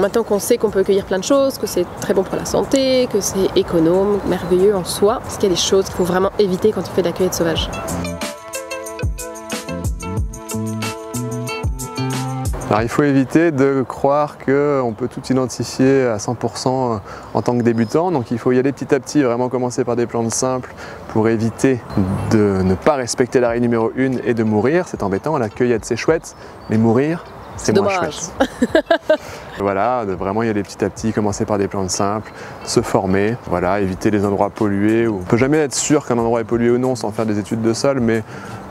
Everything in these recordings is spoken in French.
Maintenant qu'on sait qu'on peut cueillir plein de choses, que c'est très bon pour la santé, que c'est économe, merveilleux en soi, parce qu'il y a des choses qu'il faut vraiment éviter quand on fait de la cueillette sauvage. Alors, il faut éviter de croire qu'on peut tout identifier à 100% en tant que débutant, donc il faut y aller petit à petit, vraiment commencer par des plantes simples pour éviter de ne pas respecter la règle numéro 1 et de mourir. C'est embêtant, la cueillette c'est chouette, mais mourir c'est moins chouette. Voilà, de vraiment y aller petit à petit, commencer par des plantes simples, se former, voilà, éviter les endroits pollués. On ne peut jamais être sûr qu'un endroit est pollué ou non sans faire des études de sol, mais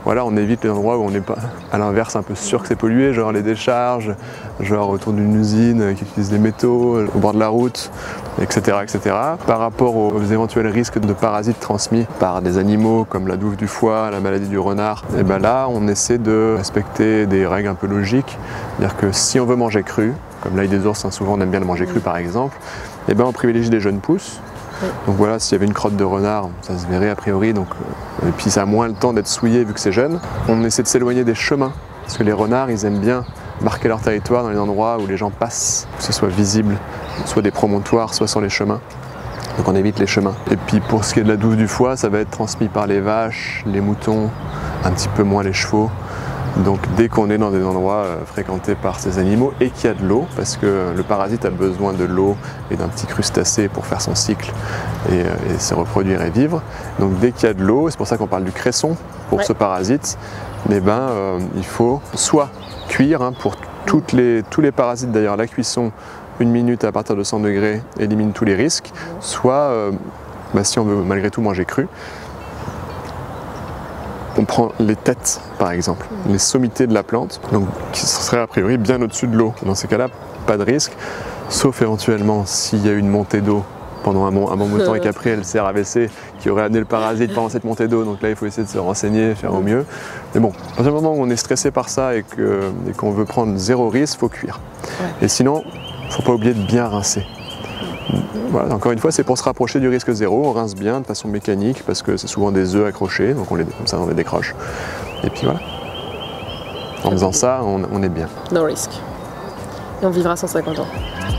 voilà, on évite les endroits où on n'est pas, à l'inverse, un peu sûr que c'est pollué, genre les décharges, genre autour d'une usine qui utilise des métaux, au bord de la route, etc. etc. Par rapport aux éventuels risques de parasites transmis par des animaux comme la douve du foie, la maladie du renard, et ben là, on essaie de respecter des règles un peu logiques. C'est-à-dire que si on veut manger cru, comme l'ail des ours, hein, souvent on aime bien le manger cru par exemple, et ben on privilégie des jeunes pousses. Donc voilà, s'il y avait une crotte de renard, ça se verrait a priori, donc, et puis ça a moins le temps d'être souillé vu que c'est jeune. On essaie de s'éloigner des chemins, parce que les renards, ils aiment bien marquer leur territoire dans les endroits où les gens passent, que ce soit visible, soit des promontoires, soit sur les chemins. Donc on évite les chemins. Et puis pour ce qui est de la douve du foie, ça va être transmis par les vaches, les moutons, un petit peu moins les chevaux. Donc dès qu'on est dans des endroits fréquentés par ces animaux et qu'il y a de l'eau, parce que le parasite a besoin de l'eau et d'un petit crustacé pour faire son cycle et se reproduire et vivre. Donc dès qu'il y a de l'eau, c'est pour ça qu'on parle du cresson pour ce parasite, mais il faut soit cuire, hein, pour tous les parasites d'ailleurs, la cuisson, 1 minute à partir de 100 degrés élimine tous les risques, soit si on veut malgré tout manger cru, on prend les têtes par exemple, les sommités de la plante, donc qui seraient a priori bien au-dessus de l'eau. Dans ces cas-là, pas de risque, sauf éventuellement s'il y a une montée d'eau pendant un bon temps et qu'après elle sert à AVC qui aurait amené le parasite pendant cette montée d'eau. Donc là, il faut essayer de se renseigner, faire au mieux. Mais bon, à partir du moment où on est stressé par ça et qu'on veut prendre zéro risque, il faut cuire. Et sinon, il ne faut pas oublier de bien rincer. Voilà, encore une fois, c'est pour se rapprocher du risque zéro, on rince bien de façon mécanique parce que c'est souvent des œufs accrochés, donc comme ça on les décroche. Et puis voilà, en faisant ça, on est bien. No risk. Et on vivra 150 ans.